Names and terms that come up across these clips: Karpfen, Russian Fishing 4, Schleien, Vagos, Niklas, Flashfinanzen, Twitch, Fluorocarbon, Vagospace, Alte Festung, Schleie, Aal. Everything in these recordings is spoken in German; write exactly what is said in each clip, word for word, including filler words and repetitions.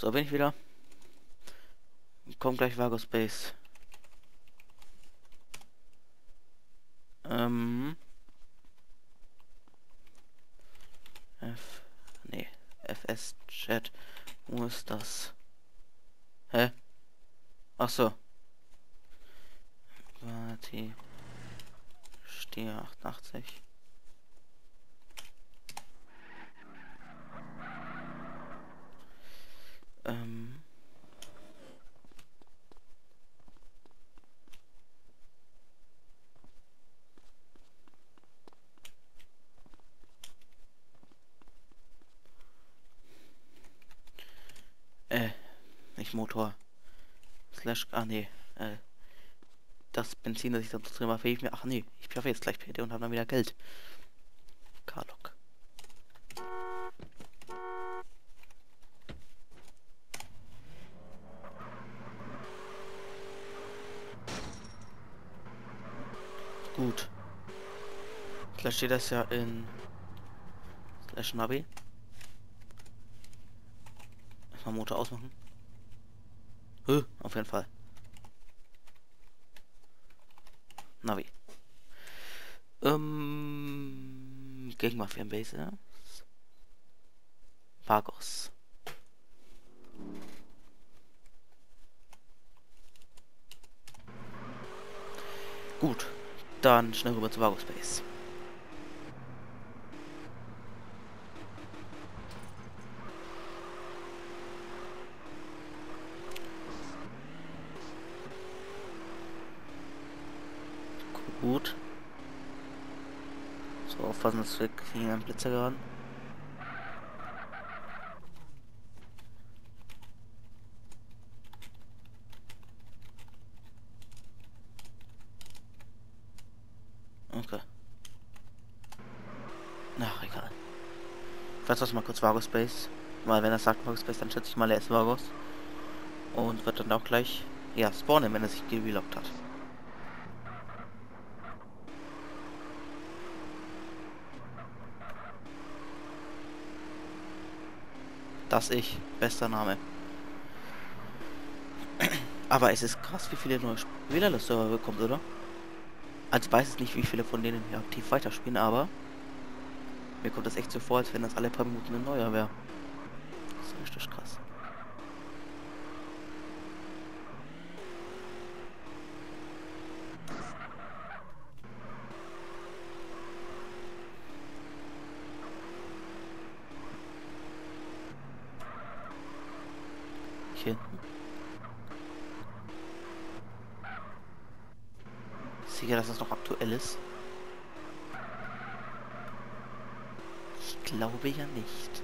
So, bin ich wieder. Kommt gleich Vagospace. Ähm. F. Nee. F S-Chat. Wo ist das? Hä? Ach so. Warte. Stehe achtundachtzig. Ähm. Äh, nicht Motor. Slash, ah nee, äh, das Benzin, das ich dazu drin mache, ich mir, ach nee, ich schaffe jetzt gleich P D und habe dann wieder Geld. Karlock. Gut. Vielleicht steht das ja in Slash Navi. Erstmal Motor ausmachen. Höh, auf jeden Fall. Navi. Ähm. Gegen Mafia-Base, ja. Vagos. Gut. Dann schnell rüber zu Vagospace. Gut. So, aufpassen, dass wir hier einen Blitzer geraten. Okay. Na, egal. Vielleicht lass mal kurz Vagospace. Weil wenn er sagt Vagospace, dann schätze ich mal, er ist Vagos. Und wird dann auch gleich, ja, spawnen, wenn er sich gelockt hat. Das ich. Bester Name. Aber es ist krass, wie viele neue Spieler das Server bekommt, oder? Also ich weiß es nicht, wie viele von denen hier aktiv weiterspielen, aber mir kommt das echt so vor, als wenn das alle paar Minuten ein neuer wäre. Das ist richtig krass. Hier hinten. Sicher, dass das noch aktuell ist? Ich glaube ja nicht.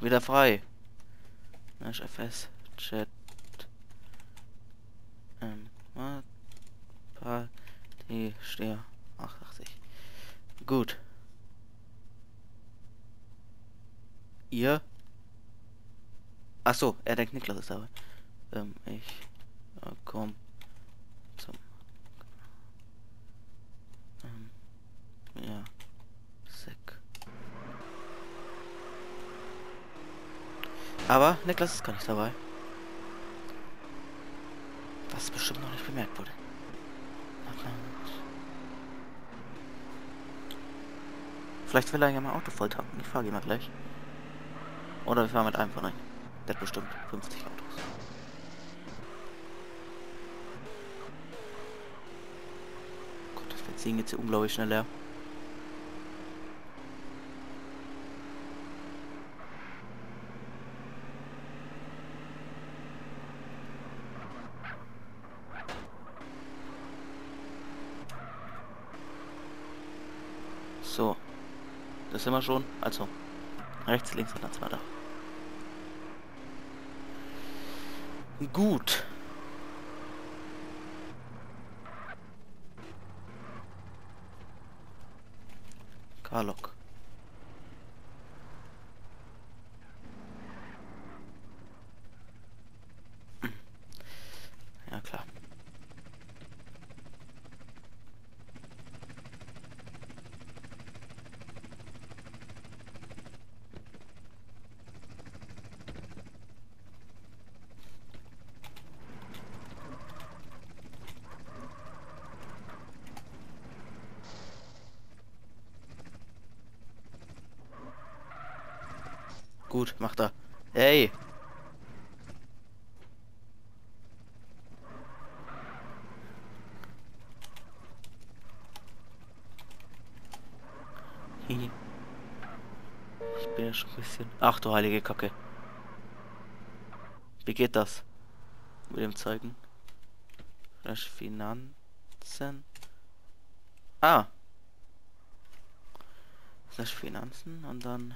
Wieder frei. Na, ist F S-Chat. Ähm, Party, Steher. achtundachtzig. Gut. Ihr? Achso, er denkt, Niklas ist dabei. Ähm, ich. Ja, komm zum ähm, ja Sack. Aber Niklas ist gar nicht dabei, was bestimmt noch nicht bemerkt wurde. Vielleicht will er ja mein Auto voll tanken. Ich fahre ihn mal gleich, oder wir fahren mit einem von euch. Der hat bestimmt fünfzig Autos. Benzin geht hier unglaublich schnell leer. So. Das sind wir schon. Also. Rechts, links und dann zwei da. Gut. Karlock. Ja klar. Gut, macht er. Hey! Ich bin ja schon ein bisschen... Ach du heilige Kacke. Wie geht das? Mit dem Zeigen. Flashfinanzen. Ah! Flashfinanzen und dann...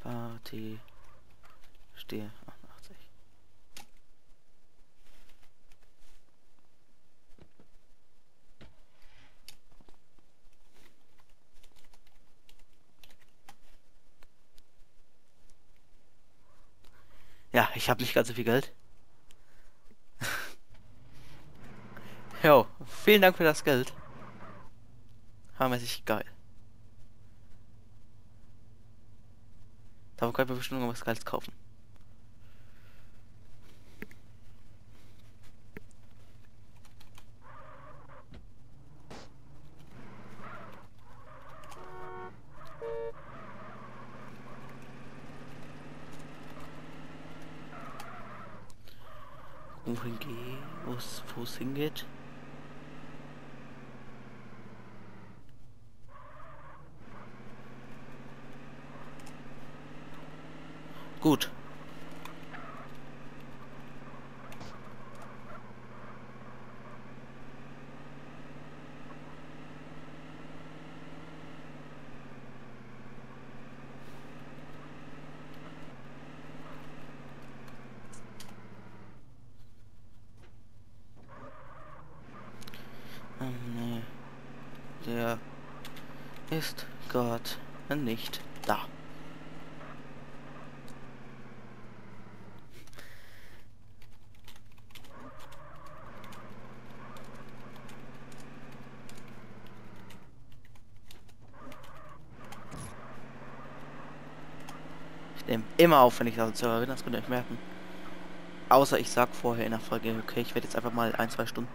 Party... Stehe... achtundachtzig. Ja, ich habe nicht ganz so viel Geld. Jo, vielen Dank für das Geld. Hammermäßig geil. Dafür kann ich mir bestimmt irgendwas Geiles kaufen. Wohin geht, wo es hingeht. Gut. Ähm, nee. Der ist Gott nicht da. Immer auf, wenn ich das Server bin, das könnt ihr euch merken. Außer ich sag vorher in der Folge, okay, ich werde jetzt einfach mal ein, zwei Stunden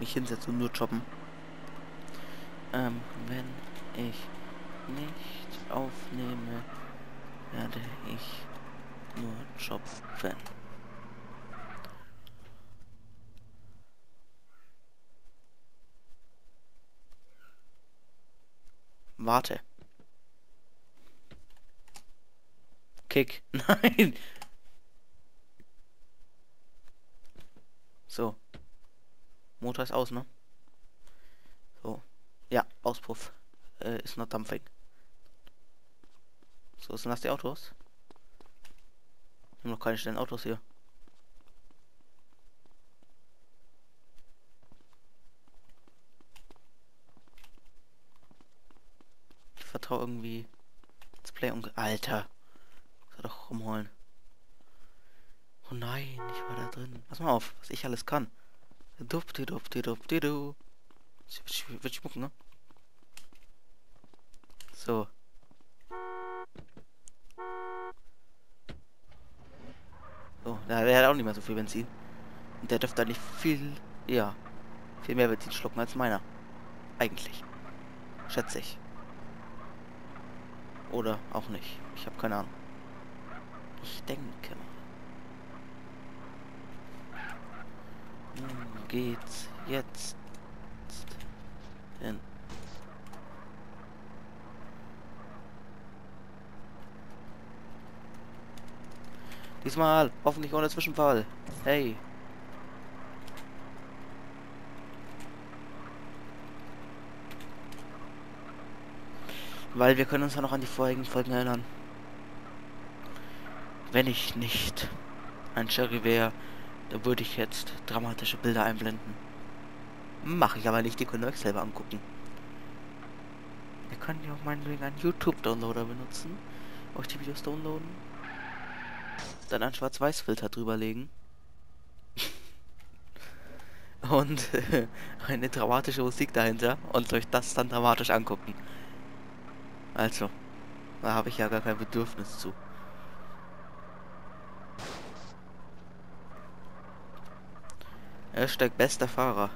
mich hinsetzen und nur jobben. Ähm, wenn ich nicht aufnehme, werde ich nur jobben. Warte. Kick. Nein. So. Motor ist aus, ne? So. Ja, Auspuff. Äh, ist not dumping. So, sind das die Autos? Wir haben noch keine schnellen Autos hier. Ich vertraue irgendwie... Display und... Alter! Doch rumholen. Oh nein, ich war da drin. Pass mal auf, was ich alles kann. Dup, di dup, di dup, di du. Wird schmucken, ne? So. So, na, der hat auch nicht mehr so viel Benzin. Und der dürfte eigentlich viel, ja, viel mehr Benzin schlucken als meiner. Eigentlich. Schätze ich. Oder auch nicht. Ich habe keine Ahnung. Ich denke mal. Geht's jetzt hin. Diesmal hoffentlich ohne Zwischenfall. Hey. Weil wir können uns ja noch an die vorigen Folgen erinnern. Wenn ich nicht ein Cherry wäre, dann würde ich jetzt dramatische Bilder einblenden. Mache ich aber nicht, die könnt ihr euch selber angucken. Ihr könnt ja auch meinetwegen einen YouTube-Downloader benutzen, euch die Videos downloaden, dann einen Schwarz-Weiß-Filter drüberlegen und äh, eine dramatische Musik dahinter und euch das dann dramatisch angucken. Also, da habe ich ja gar kein Bedürfnis zu. Hashtag bester Fahrer.